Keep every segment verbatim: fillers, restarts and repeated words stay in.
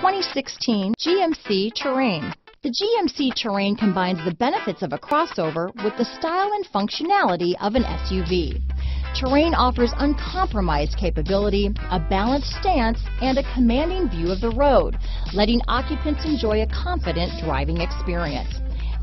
twenty sixteen G M C Terrain. The G M C Terrain combines the benefits of a crossover with the style and functionality of an S U V. Terrain offers uncompromised capability, a balanced stance, and a commanding view of the road, letting occupants enjoy a confident driving experience.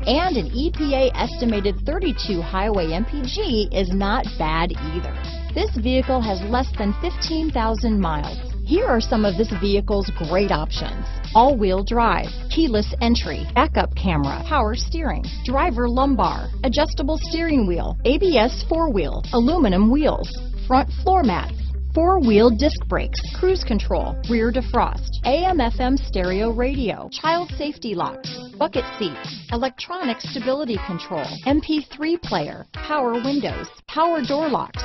And an E P A-estimated thirty-two highway M P G is not bad either. This vehicle has less than fifteen thousand miles. Here are some of this vehicle's great options: all-wheel drive, keyless entry, backup camera, power steering, driver lumbar, adjustable steering wheel, A B S four-wheel, aluminum wheels, front floor mats, four-wheel disc brakes, cruise control, rear defrost, A M F M stereo radio, child safety locks, bucket seats, electronic stability control, M P three player, power windows, power door locks.